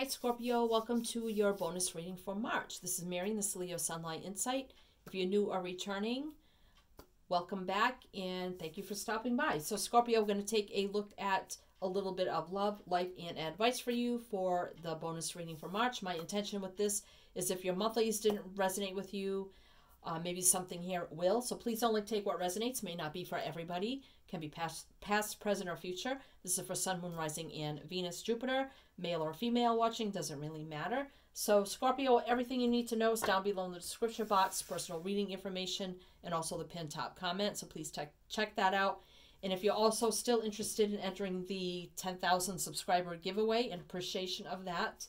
Hi Scorpio, welcome to your bonus reading for March. This is Mary, this is Leo Sunlight Insight. If you're new or returning, welcome back and thank you for stopping by. So Scorpio, we're going to take a look at a little bit of love, life, and advice for you for the bonus reading for March. My intention with this is if your monthlies didn't resonate with you, maybe something here will. So please only take what resonates. May not be for everybody. Can be past, present, or future. This is for Sun, Moon, Rising, and Venus, Jupiter. Male or female watching doesn't really matter. So Scorpio, everything you need to know is down below in the description box, personal reading information, and also the pinned top comment. So please check that out. And if you're also still interested in entering the 10,000 subscriber giveaway in appreciation of that,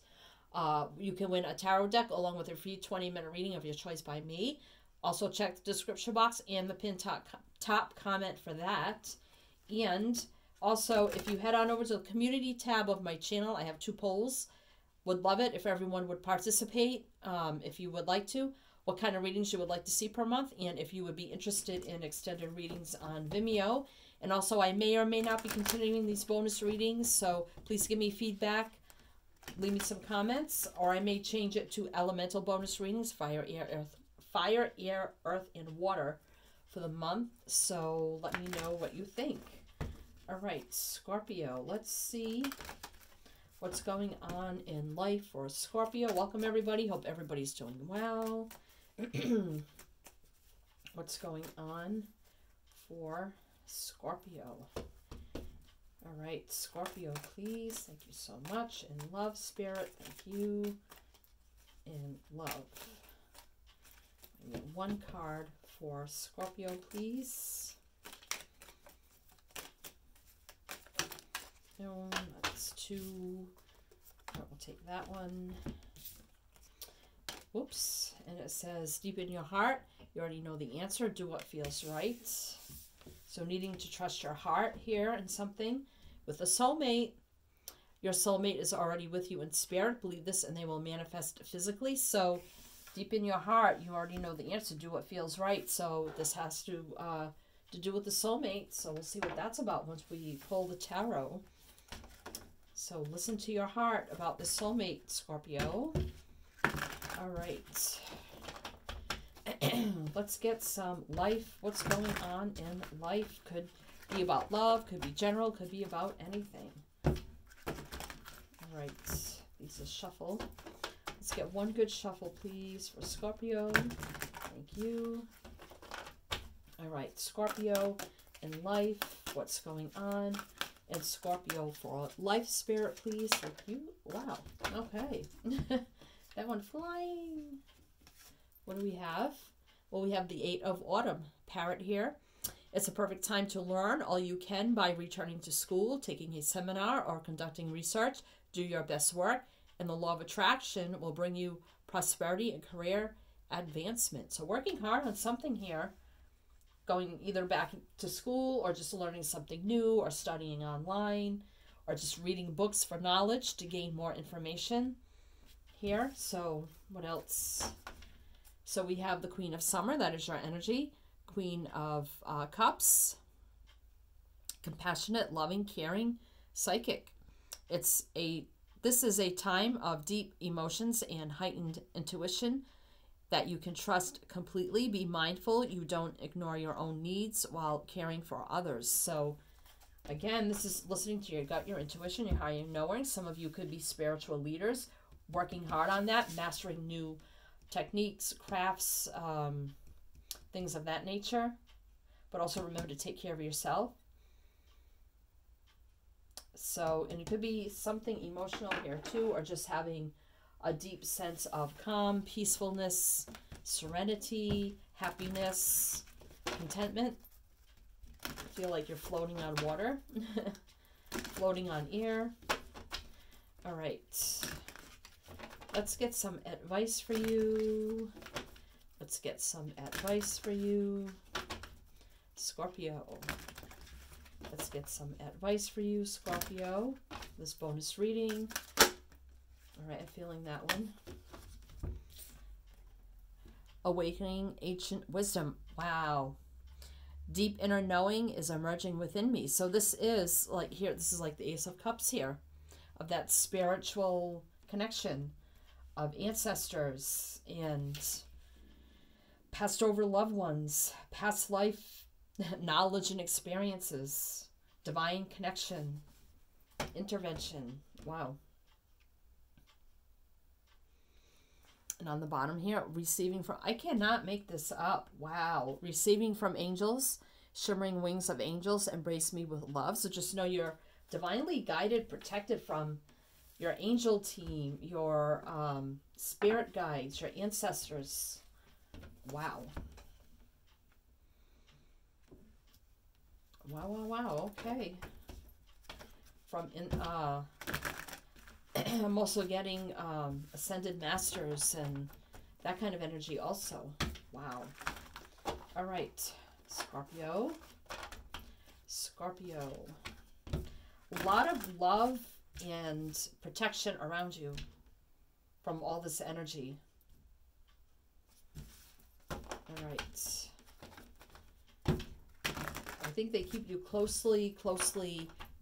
you can win a tarot deck along with a free 20-minute reading of your choice by me. Also check the description box and the pinned top comment for that. And also, if you head on over to the community tab of my channel, I have two polls. Would love it if everyone would participate, if you would like to. What kind of readings you would like to see per month, and if you would be interested in extended readings on Vimeo. And also, I may or may not be continuing these bonus readings, so please give me feedback. Leave me some comments, or I may change it to elemental bonus readings, fire, air, earth, and water for the month. So let me know what you think. All right, Scorpio, let's see what's going on in life for Scorpio. Welcome, everybody. Hope everybody's doing well. What's going on for Scorpio? All right, Scorpio, please. Thank you so much. In love, Spirit. Thank you. In love. I need one card for Scorpio, please. No, that's two. Right, we'll take that one. Whoops. And it says, deep in your heart, you already know the answer. Do what feels right. So needing to trust your heart here in something with a soulmate. Your soulmate is already with you in spirit. Believe this and they will manifest physically. So deep in your heart, you already know the answer. Do what feels right. So this has to do with the soulmate. So we'll see what that's about once we pull the tarot. So listen to your heart about the soulmate, Scorpio. All right. Let's get some life. What's going on in life? Could be about love, could be general, could be about anything. All right, these are shuffle. Let's get one good shuffle, please, for Scorpio. Thank you. All right, Scorpio in life. What's going on? And Scorpio for life, Spirit, please. Thank you. Wow. Okay. That one flying. What do we have? Well, we have the Eight of Autumn Parrot here. It's a perfect time to learn all you can by returning to school, taking a seminar, or conducting research. Do your best work, and the law of attraction will bring you prosperity and career advancement. So working hard on something here, going either back to school or just learning something new or studying online or just reading books for knowledge to gain more information here. So what else? So we have the Queen of Summer, that is your energy. Queen of Cups, compassionate, loving, caring, psychic. This is a time of deep emotions and heightened intuition that you can trust completely. Be mindful you don't ignore your own needs while caring for others. So again, this is listening to your gut, your intuition, your higher knowing. Some of you could be spiritual leaders, working hard on that, mastering new techniques, crafts, things of that nature. But also remember to take care of yourself. So, and it could be something emotional here too, or just having a deep sense of calm, peacefulness, serenity, happiness, contentment. Feel like you're floating on water, floating on air. All right. Let's get some advice for you. Let's get some advice for you, Scorpio. Let's get some advice for you, Scorpio. This bonus reading. All right, I'm feeling that one. Awakening ancient wisdom. Wow. Deep inner knowing is emerging within me. So this is like here, this is like the Ace of Cups here, of that spiritual connection of ancestors and passed over loved ones, past life knowledge and experiences, divine connection, intervention. Wow. And on the bottom here, receiving from, I cannot make this up. Wow. Receiving from angels, shimmering wings of angels, embrace me with love. So just know you're divinely guided, protected from your angel team, your spirit guides, your ancestors. Wow. Wow, wow, wow. Okay. From I'm also getting ascended masters and that kind of energy also. Wow. All right. Scorpio. Scorpio. A lot of love and protection around you from all this energy. All right. I think they keep you closely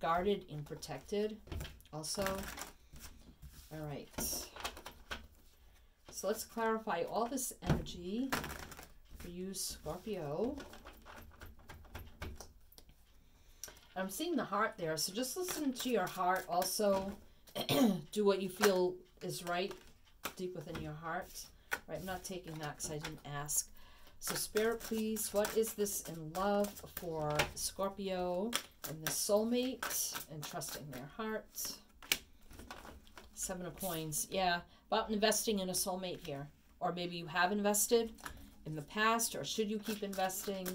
guarded and protected also. All right. So let's clarify all this energy for you, Scorpio. I'm seeing the heart there. So just listen to your heart also. Do what you feel is right deep within your heart. All right, I'm not taking that because I didn't ask. So Spirit, please, what is this in love for Scorpio and the soulmate and trusting their heart? Seven of coins. Yeah, about investing in a soulmate here. Or maybe you have invested in the past, or should you keep investing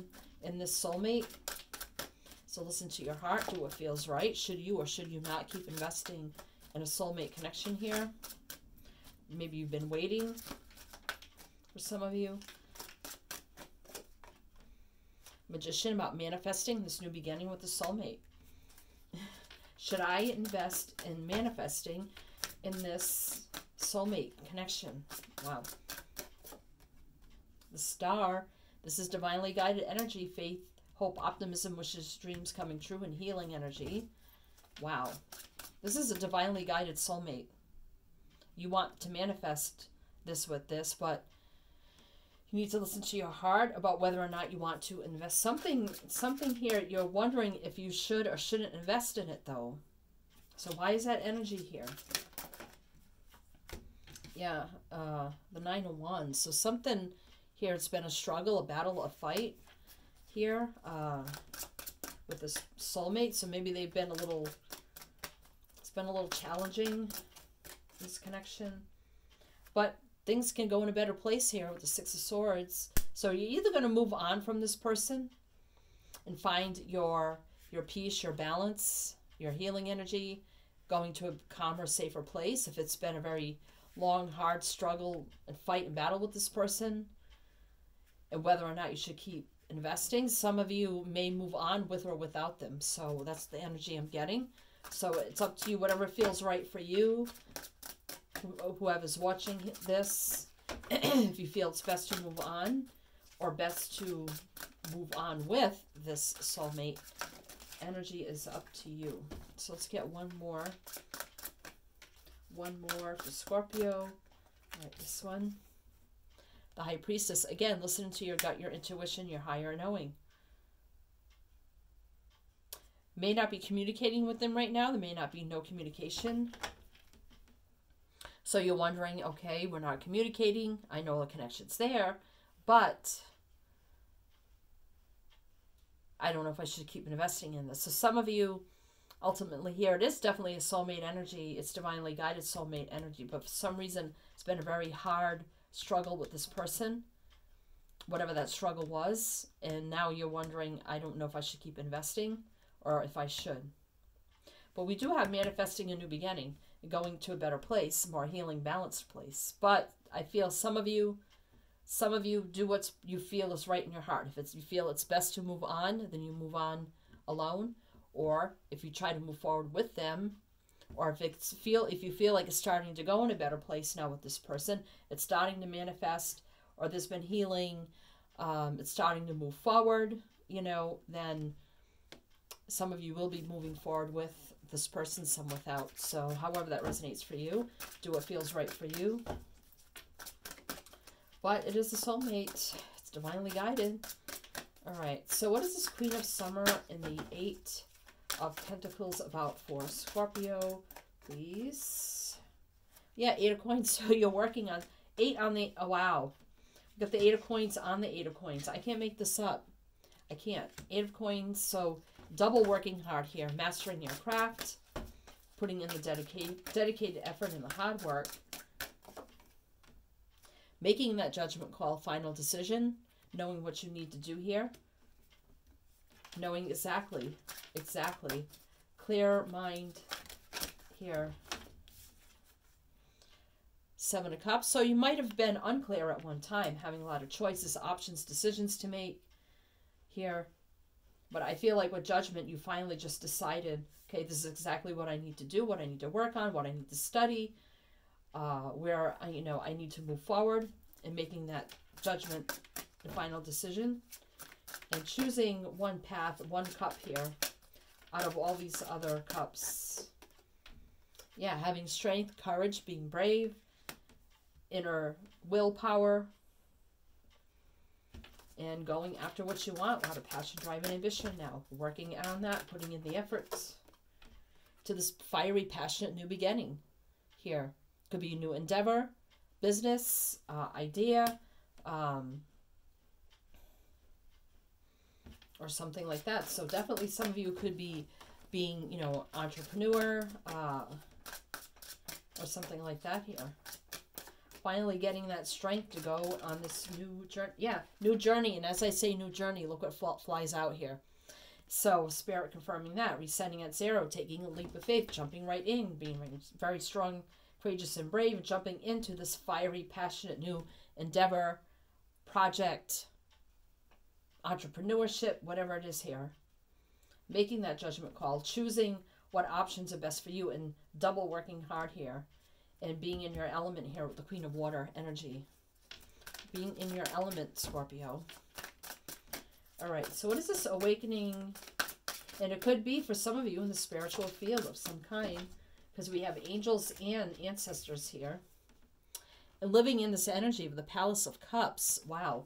in this soulmate? So listen to your heart, do what feels right. Should you or should you not keep investing in a soulmate connection here? Maybe you've been waiting for some of you. Magician, about manifesting this new beginning with the soulmate. Should I invest in manifesting in this soulmate connection? Wow. The star. This is divinely guided energy, faith, hope, optimism, wishes, dreams coming true, and healing energy. Wow. This is a divinely guided soulmate. You want to manifest this with this, but you need to listen to your heart about whether or not you want to invest something here. You're wondering if you should or shouldn't invest in it though. So why is that energy here? Yeah, the 9 of Wands. So something here, it's been a struggle, a battle, a fight here with this soulmate. So maybe they've been a little, it's been a little challenging, this connection. But things can go in a better place here with the 6 of Swords. So you're either going to move on from this person and find your peace, your balance, your healing energy, going to a calmer, safer place. If it's been a very long, hard struggle and fight and battle with this person, and whether or not you should keep investing, some of you may move on with or without them. So that's the energy I'm getting. So it's up to you, whatever feels right for you. Whoever's watching this, if you feel it's best to move on or best to move on with this soulmate, energy is up to you. So let's get one more for Scorpio. All right, this one, the High Priestess. Again, listen to your gut, your intuition, your higher knowing. May not be communicating with them right now. There may not be no communication. So you're wondering, okay, we're not communicating. I know the connection's there, but I don't know if I should keep investing in this. So some of you, ultimately here, it is definitely a soulmate energy. It's divinely guided soulmate energy, but for some reason, it's been a very hard struggle with this person, whatever that struggle was. And now you're wondering, I don't know if I should keep investing or if I should. But we do have manifesting a new beginning, going to a better place, more healing, balanced place. But I feel some of you do what you feel is right in your heart. If it's, you feel it's best to move on, then you move on alone. Or if you try to move forward with them, or if it's if you feel like it's starting to go in a better place now with this person, it's starting to manifest, or there's been healing, it's starting to move forward, you know, then some of you will be moving forward with this person, some without. So however that resonates for you, do what feels right for you. But it is a soulmate. It's divinely guided. All right. So what is this Queen of Summer in the Eight of Pentacles about for Scorpio, please? Yeah, Eight of Coins. So you're working on eight on the, oh, wow. We've got the Eight of Coins on the Eight of Coins. I can't make this up. I can't. Eight of Coins. So double working hard here, mastering your craft, putting in the dedicated effort and the hard work, making that judgment call, final decision, knowing what you need to do here, knowing exactly, clear mind here. Seven of Cups. So you might have been unclear at one time, having a lot of choices, options, decisions to make here. But I feel like with judgment, you finally just decided, okay, this is exactly what I need to do, what I need to work on, what I need to study, where I, I need to move forward, and making that judgment, the final decision, and choosing one path, one cup here out of all these other cups. Yeah, having strength, courage, being brave, inner willpower, and going after what you want. A lot of passion, drive, and ambition now. Working on that, putting in the efforts to this fiery, passionate new beginning here. Could be a new endeavor, business, idea, or something like that. So definitely some of you could be being, entrepreneur, or something like that here. Finally getting that strength to go on this new journey. Yeah, new journey. And as I say, new journey, look what flies out here. So Spirit confirming that, resetting at zero, taking a leap of faith, jumping right in, being very strong, courageous, and brave, jumping into this fiery, passionate new endeavor, project, entrepreneurship, whatever it is here. Making that judgment call, choosing what options are best for you, and double working hard here. And being in your element here with the Queen of Water energy. Being in your element, Scorpio. All right, so what is this awakening? And it could be for some of you in the spiritual field of some kind, because we have angels and ancestors here. And living in this energy of the Palace of Cups, wow,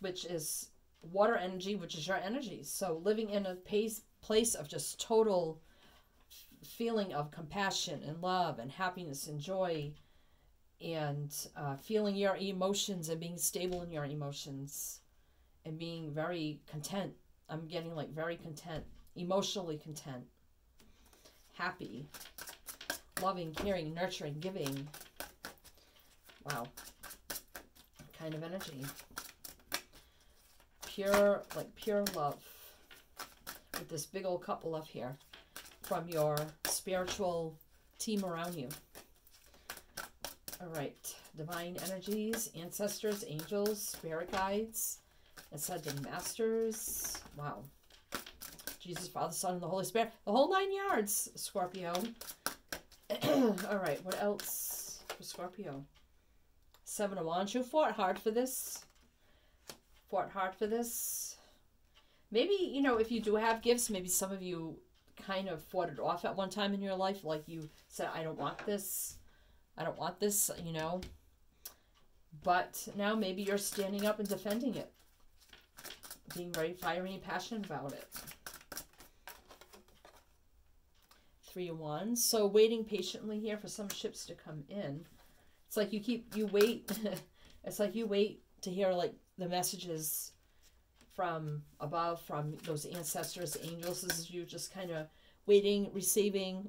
which is water energy, which is your energy. So living in a place of just total feeling of compassion and love and happiness and joy, and feeling your emotions and being stable in your emotions and being very content. I'm getting like very content, emotionally content, happy, loving, caring, nurturing, giving. Wow. Kind of energy. Pure, like pure love with this big old couple up here. From your spiritual team around you. All right, divine energies, ancestors, angels, spirit guides, ascended masters. Wow, Jesus, Father, Son, and the Holy Spirit, the whole nine yards, Scorpio. All right, what else for Scorpio? Seven of Wands. You fought hard for this. Fought hard for this. Maybe if you do have gifts, maybe some of you kind of fought it off at one time in your life, like you said, I don't want this, I don't want this, but now maybe you're standing up and defending it, being very fiery and passionate about it. Three of Wands. So waiting patiently here for some ships to come in. It's like you wait it's like you wait to hear like the messages from above, from those ancestors, angels. This is you just kind of waiting, receiving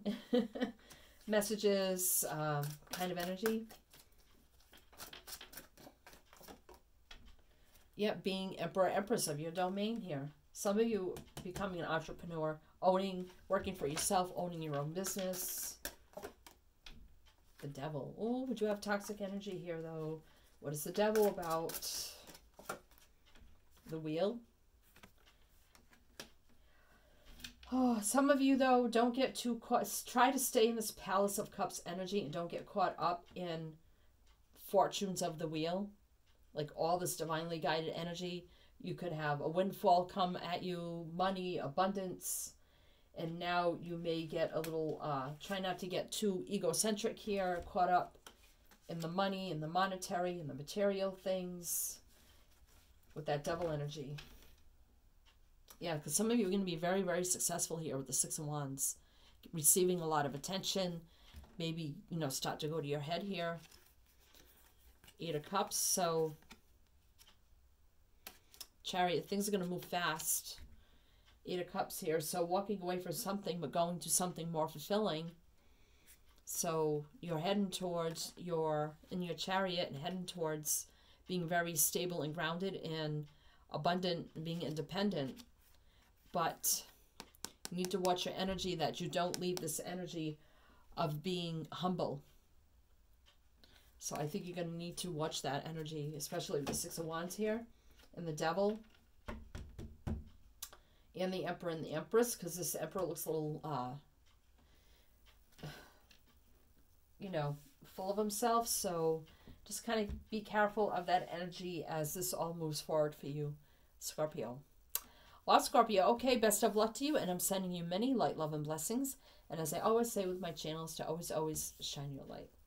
messages, kind of energy. Yep, being emperor, empress of your domain here. Some of you becoming an entrepreneur, owning, working for yourself, owning your own business. The Devil. Oh, would you have toxic energy here though? What is the Devil about? The Wheel. Oh, some of you though, don't get too caught. Try to stay in this Palace of Cups energy and don't get caught up in fortunes of the Wheel, like all this divinely guided energy. You could have a windfall come at you, money, abundance, And now you may get a little, try not to get too egocentric here, caught up in the money and the monetary and the material things with that devil energy. Yeah, because some of you are going to be very, very successful here with the 6 of Wands, receiving a lot of attention, maybe, you know, start to go to your head here. 8 of Cups, so Chariot, things are going to move fast. 8 of Cups here, so walking away from something but going to something more fulfilling. So you're heading towards your, in your Chariot, and heading towards being very stable and grounded and abundant and being independent. But you need to watch your energy, that you don't leave this energy of being humble. So I think you're going to need to watch that energy, especially with the 6 of Wands here and the Devil and the Emperor and the Empress, because this Emperor looks a little, you know, full of himself. So just kind of be careful of that energy as this all moves forward for you, Scorpio. Well, Scorpio, okay, best of luck to you, and I'm sending you many light, love, and blessings. And as I always say with my channels, to always, always shine your light.